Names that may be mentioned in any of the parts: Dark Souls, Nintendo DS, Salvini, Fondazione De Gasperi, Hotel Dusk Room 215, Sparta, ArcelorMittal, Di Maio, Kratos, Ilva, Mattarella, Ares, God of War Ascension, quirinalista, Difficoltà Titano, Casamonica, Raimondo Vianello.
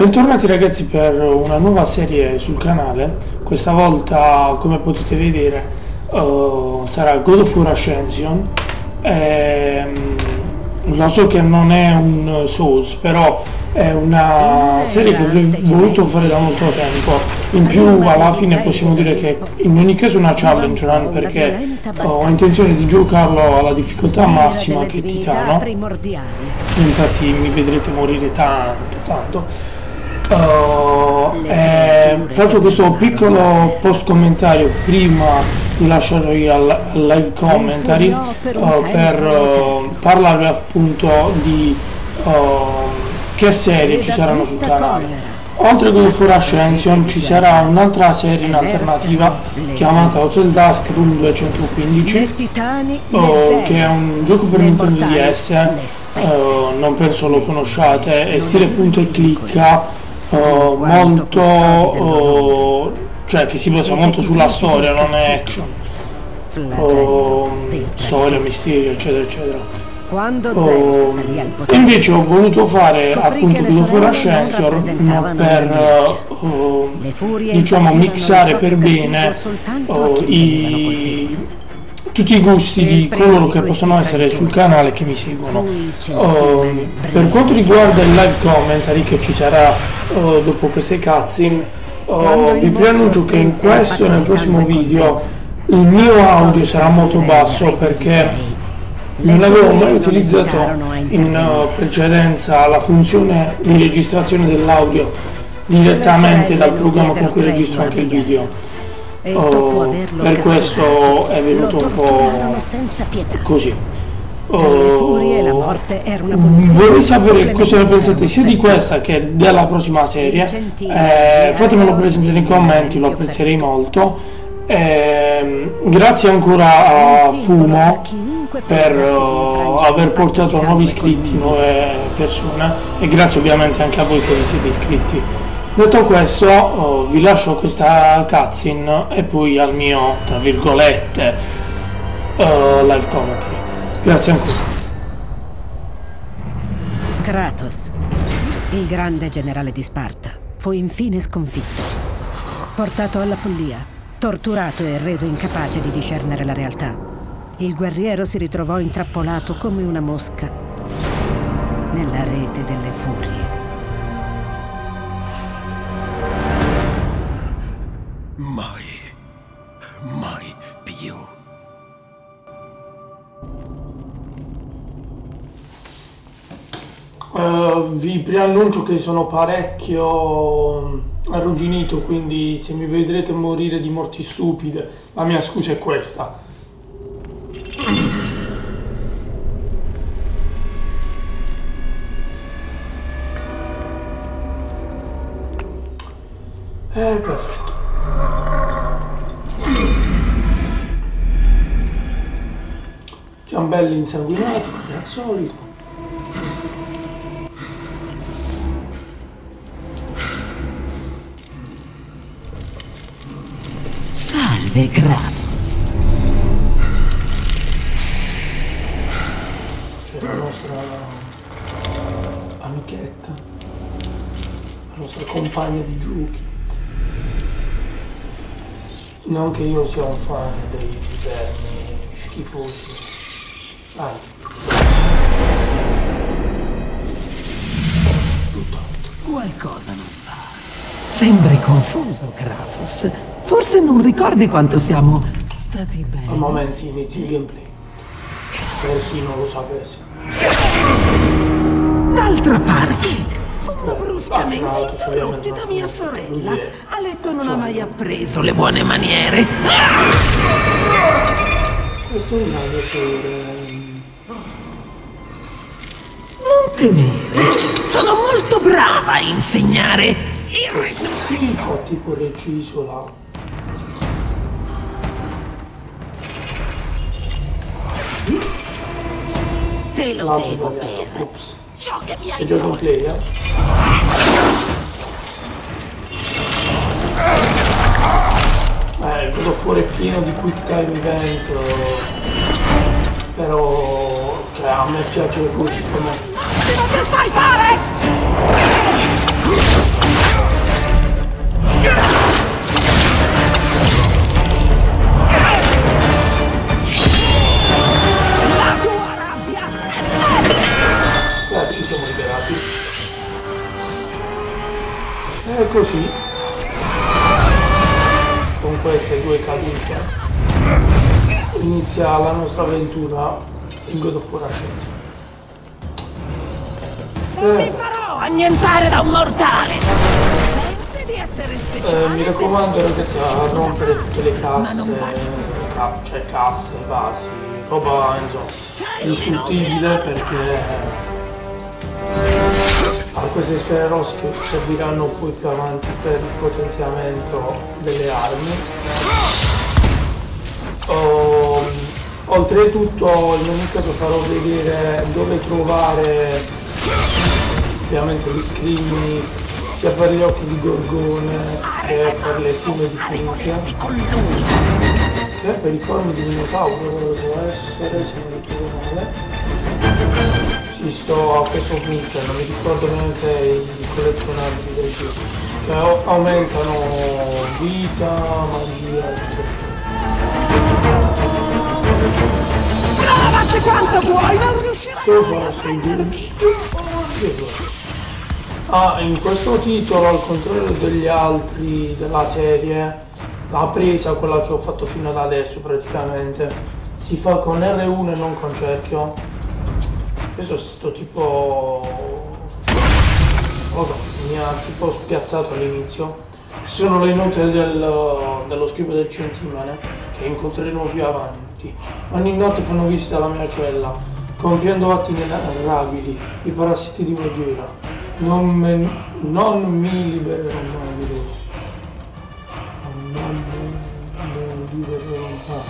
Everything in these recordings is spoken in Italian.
Bentornati ragazzi per una nuova serie sul canale. Questa volta, come potete vedere, sarà God of War Ascension. Lo so che non è un Souls, però è una serie che ho voluto fare da molto tempo. In più, alla fine possiamo dire che in ogni caso è una challenge run, perché ho intenzione di giocarlo alla difficoltà massima, che è Titano. Infatti mi vedrete morire tanto. Faccio questo piccolo post commentario prima di lasciarvi al live commentary per parlarvi appunto di che serie ci saranno sul canale. Oltre a God of War Ascension ci sarà un'altra serie in alternativa chiamata Hotel Dusk Room 215, che è un gioco per Nintendo DS, non penso lo conosciate, è stile punto e clicca. Molto cioè che si basa molto sulla storia, non è action, storia, misterio, eccetera eccetera. Invece ho voluto fare appunto quello fuori Ascension per diciamo mixare per bene tutti i gusti di coloro che possono essere sul canale e che mi seguono. Per quanto riguarda il live commentary che ci sarà dopo queste cutscene, vi preannuncio che in questo e nel prossimo video il mio audio sarà molto basso, perché non avevo mai utilizzato in precedenza la funzione di registrazione dell'audio direttamente dal programma con cui registro anche il video. Per questo è venuto un po' così. Vorrei sapere cosa ne pensate sia di questa che della prossima serie. Fatemelo presente nei commenti, lo apprezzerei molto. Grazie ancora a Fumo per aver portato nuovi iscritti, nuove persone, e grazie ovviamente anche a voi che vi siete iscritti. Detto questo, vi lascio questa cutscene e poi al mio, tra virgolette, live commentary. Grazie ancora. Kratos, il grande generale di Sparta, fu infine sconfitto, portato alla follia, torturato e reso incapace di discernere la realtà. Il guerriero si ritrovò intrappolato come una mosca nella rete delle furie. Mai più. Vi preannuncio che sono parecchio arrugginito, quindi se mi vedrete morire di morti stupide, la mia scusa è questa. Perfetto. Siamo belli insanguinati, come al solito. Salve, Kratos. C'è la nostra amichetta, la nostra compagna di giochi. Non che io sia un fan dei vermi schifosi. Qualcosa non va. Sembri confuso, Kratos. Forse non ricordi quanto siamo stati belli. Al momento inizio il gameplay, per chi non lo sapesse. D'altra parte, quando bruscamente interrotti da mia sorella, a letto non ha mai appreso le buone maniere. Questo è un lago per... Non temere, sono molto brava a insegnare il requisito. Ho tipo reciso là. Te lo devo per ciò che mi hai detto. Vedo fuori pieno di quick time event, però cioè a me piace così come... Cosa sai fare? casa così, con queste due casette, inizia la nostra avventura in God of War Ascension. Mi farò annientare da un mortale! Pensi di essere speciale? Mi raccomando ragazzi, a rompere tutte le casse, cioè casse, vasi, roba insomma, distruttibile, perché a queste sfere rosse serviranno poi più avanti per il potenziamento delle armi. Oltretutto in ogni caso farò vedere dove trovare ovviamente gli scrigni sia per gli occhi di gorgone che per le sime di finchia che per i corni di minotauro, dovrebbe essere se non ricordo male. Ci sto a questo punto, non mi ricordo neanche i collezionabili del gioco, che aumentano vita, magia, eccetera. Provaci quanto vuoi, non riuscirai a in questo titolo, al contrario degli altri della serie, l'ha presa quella che ho fatto fino ad adesso praticamente. Si fa con R1 e non con cerchio. Questo è stato mi ha tipo spiazzato all'inizio. Sono le note dello scrivo del centimane che incontreremo più avanti. Ogni notte fanno visita alla mia cella, compiendo atti inerrabili, i parassiti di magia. Non mi libererò mai di loro. Non mi libererò mai.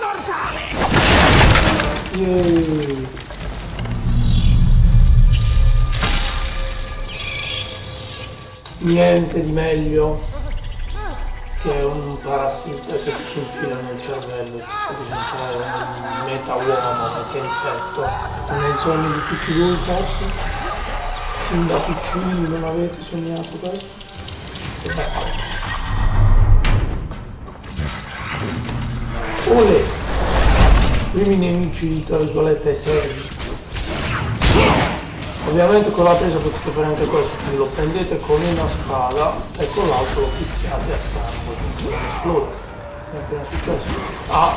Mortale! Niente di meglio che un parassita che si infila nel cervello, un meta uomo che è infetto nel sogno di tutti voi, forse? Sin da piccini non avete sognato questo? Olè! Primi nemici tra virgolette seri. Ovviamente con la presa potete fare anche questo, quindi lo prendete con una spada e con l'altro lo picchiate a sangue. È appena successo.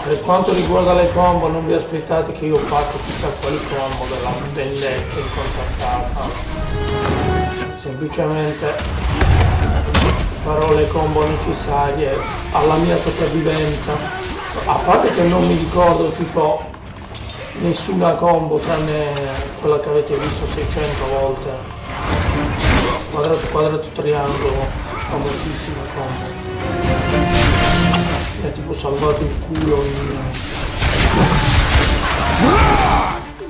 Per quanto riguarda le combo, non vi aspettate che io faccia chissà quali combo della bellezza incontrastata. Semplicemente farò le combo necessarie alla mia sopravvivenza. A parte che non mi ricordo tipo nessuna combo tranne quella che avete visto 600 volte. Quadrato, quadrato, triangolo, famosissima combo. È tipo salvato il culo in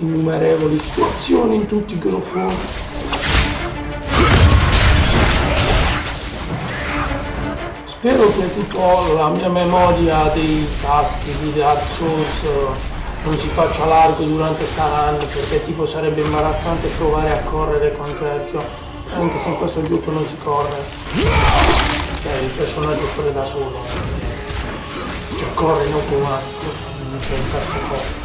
innumerevoli situazioni in tutti i God of War. Spero che tipo la mia memoria dei tasti di Dark Souls non si faccia largo durante quest'anno, perché tipo sarebbe imbarazzante provare a correre con cerchio, anche se in questo gioco non si corre. Cioè il personaggio corre da solo, cioè, corre in automatico, non c'è il tasto corre.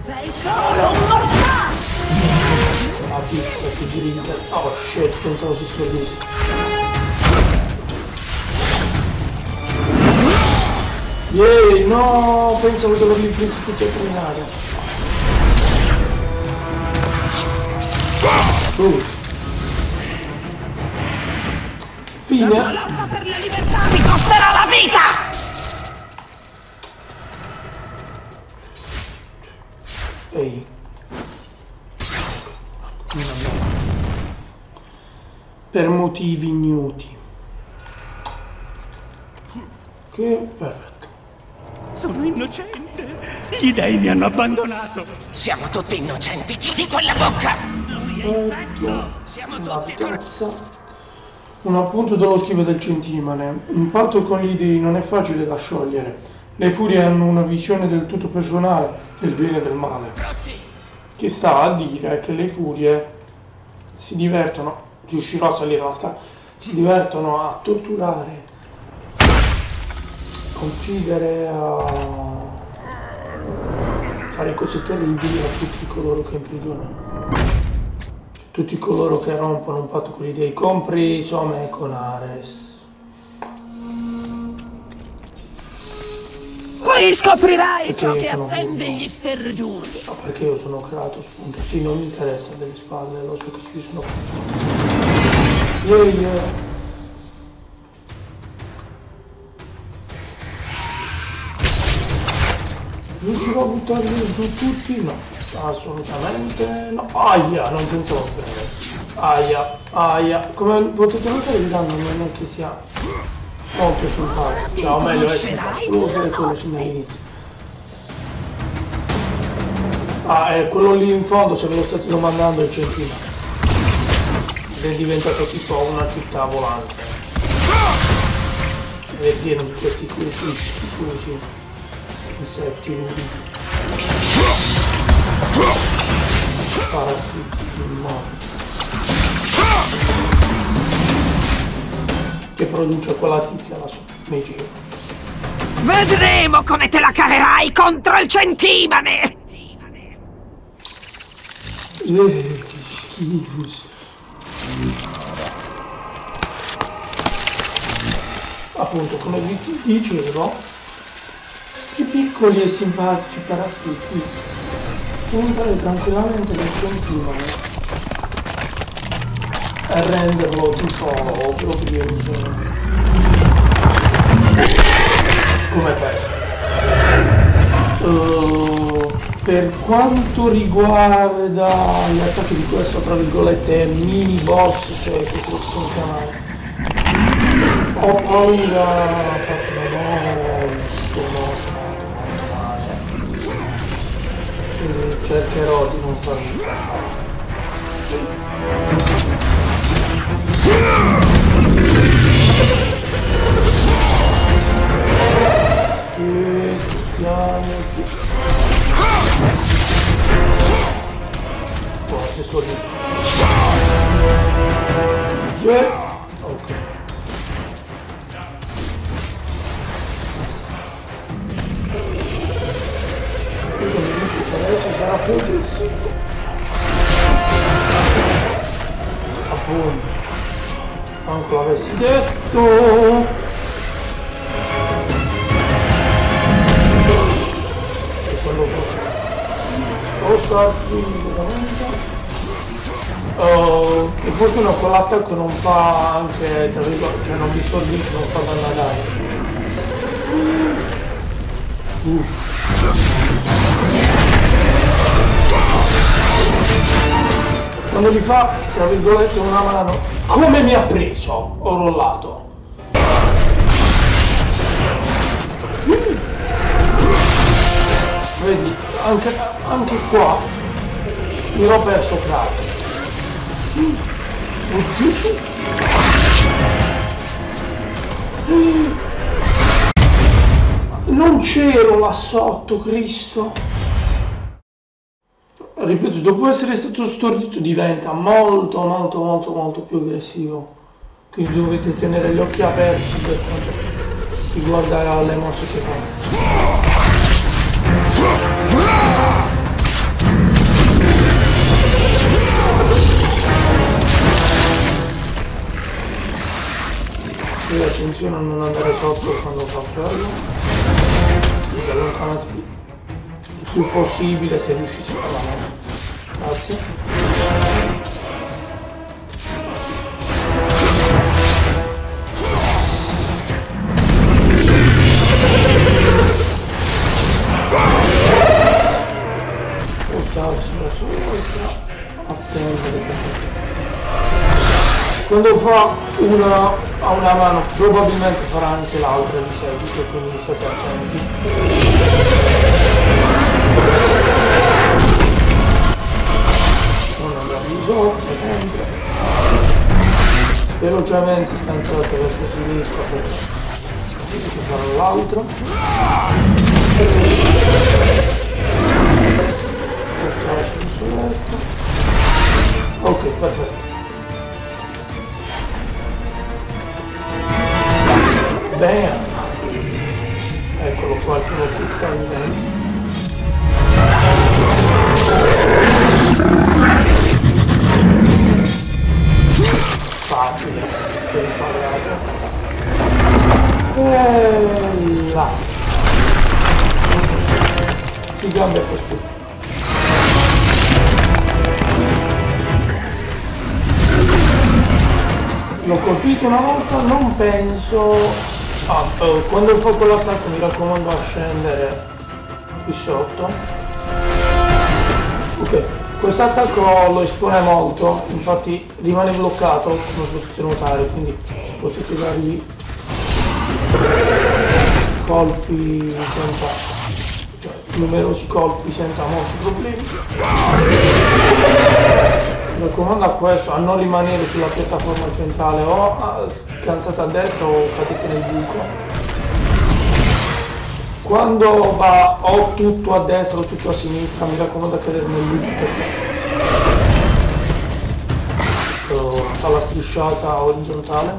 Sei solo un mortale! La pizza si grinda. Oh shit, pensavo si scoprisse. Yeeey, no, pensavo che lo vinci tutti a terminare. Fine. La lotta per la libertà mi costerà la vita! Ehi. Per motivi ignoti. Che perfetto. Sono innocente! Gli dei mi hanno abbandonato! Siamo tutti innocenti! Chiudi quella bocca! Noi siamo tutti corretti! Un appunto dallo schifo del centimane. Un patto con gli dei non è facile da sciogliere. Le furie hanno una visione del tutto personale del bene e del male. Che sta a dire che le furie si divertono, riuscirò a salire la scala, si divertono a torturare, a uccidere, a fare cose terribili a tutti coloro che imprigionano. Tutti coloro che rompono un patto con gli dei, compreso me con Ares. Qui scoprirai perché ciò che attende gli spergiuri. Ma perché io sono Kratos, punto. Sì, non mi interessa delle spalle, lo so che ci sono. Riuscirò a buttare giù tutti? No. Assolutamente no. Aia, non pensavo bene. Aia, aia. Come potete notare il danno non è che sia proprio sul palco. Cioè, o meglio, è solo per quello si merita. Ah, è quello lì in fondo, se ve lo state domandando, è il centinaio. Ed è diventato tipo una città volante. Ed è pieno di questi curiosi insetti. Parassiti immobili che produce quella tizia la sua giro. Vedremo come te la caverai contro il centimane. Che schifo. Appunto, come vi dicevo, i piccoli e simpatici parassiti entrare tranquillamente nel continuo e renderlo tipo obbrobrioso come questo. Per quanto riguarda gli attacchi di questo tra virgolette mini boss, cioè che si possono chiamare, ho paura cercherò di non farmi ok. Adesso sarà più aggressivo. Appunto. Anche l'avessi detto. E quello fa. Spostarsi veramente. Oh, e fortuna con l'attacco non fa anche, tra virgolette, cioè non mi stordisce, non fa danno ad quando gli fa, tra virgolette, una mano, come mi ha preso, ho rollato. Vedi, anche qua mi l'ho perso Kratos. Ho chiuso. Non c'ero là sotto, Cristo. Ripeto, dopo essere stato stordito diventa molto più aggressivo, quindi dovete tenere gli occhi aperti per quanto riguarda le mosse che fanno. Sì, attenzione a non andare sotto quando fa quello, vi allontanatevi più possibile se riuscisse a farlo. Grazie. Postarsi la sua attendere quando fa una a una mano probabilmente farà anche l'altra di seguito, quindi siete attenti. Non andrà di sotto sempre veloce progressivamente scansate verso sinistra per fare l'altro. Ok, perfetto. Bam! Eccolo qua, il primo quick time event. Facile, per imparare. E là. Si cambia questo. L'ho colpito una volta, non penso... Ah, quando fa quell'attacco mi raccomando a scendere qui sotto. Ok, questo attacco lo espone molto, infatti rimane bloccato, come potete notare, quindi potete dargli colpi senza, cioè numerosi colpi senza molti problemi. Mi raccomando a questo, a non rimanere sulla piattaforma centrale o scansate a destra o cadete nel buco. Quando va o tutto a destra o tutto a sinistra, mi raccomando a cadere nel buco perché fa la strisciata orizzontale.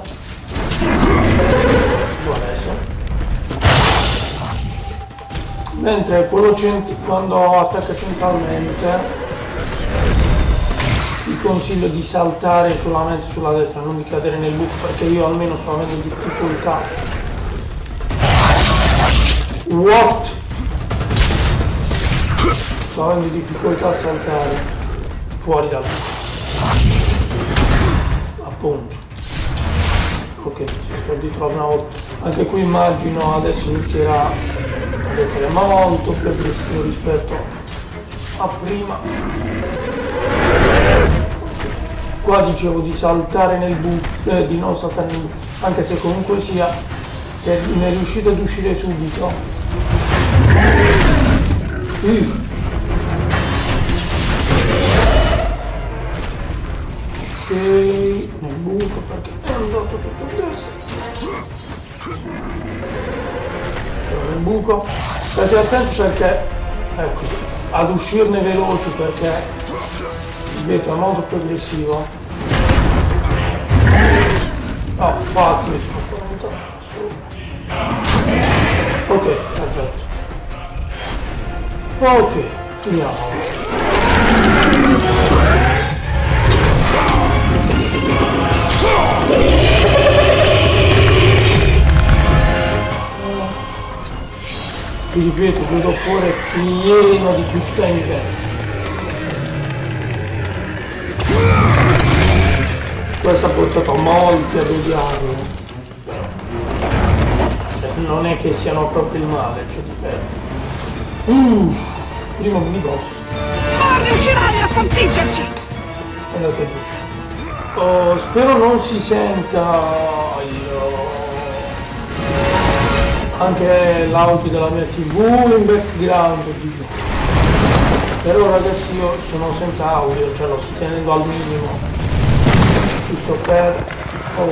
Adesso. Mentre quello quando attacca centralmente vi consiglio di saltare solamente sulla destra, non di cadere nel buco, perché io almeno sto avendo difficoltà. What? Sto avendo difficoltà a saltare fuori dal buco. Appunto. Ok, sto dietro una volta. Anche qui immagino adesso inizierà ad essere molto più aggressivo rispetto a prima. Qua dicevo di saltare nel buco, di non saltare nel buco, anche se comunque sia, se ne riuscite ad uscire subito. Ok, nel buco perché è andato tutto a destra. Nel buco, state attenti perché, ecco, ad uscirne veloci perché... Dietro è molto più aggressivo. Ah, fatto, mi sono conto. Ok, perfetto. Ok, finiamo. Vi ripeto, vedo fuori pieno di quick time event. Questo ha portato molti ad odiarlo, cioè, non è che siano proprio il male, cioè dipende. Primo miniboss. Non riuscirai a sconfiggerci! Andate giù. Oh, spero non si senta anche l'audio della mia TV in background. Però ragazzi io sono senza audio, cioè lo sto tenendo al minimo. Giusto per... Oh,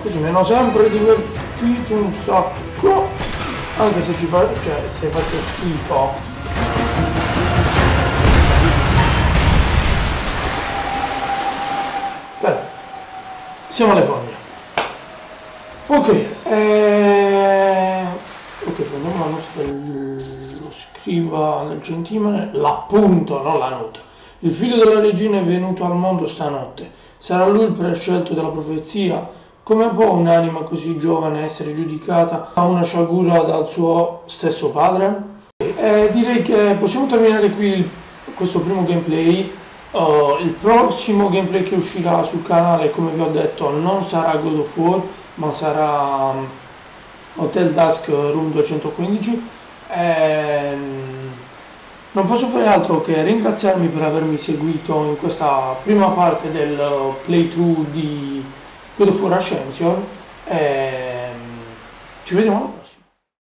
così mi hanno sempre divertito un sacco. Anche se ci faccio... cioè, se faccio schifo. Bene. Siamo alle foglie. Ok. Ok, prendiamo la nota dello scriva nel centimetro. L'appunto, non la nota. Il figlio della regina è venuto al mondo stanotte. Sarà lui il prescelto della profezia? Come può un'anima così giovane essere giudicata a una sciagura dal suo stesso padre? Direi che possiamo terminare qui questo primo gameplay. Il prossimo gameplay che uscirà sul canale, come vi ho detto, non sarà God of War, ma sarà Hotel Dusk Room 215. Non posso fare altro che ringraziarvi per avermi seguito in questa prima parte del playthrough di God of War Ascension. Ci vediamo.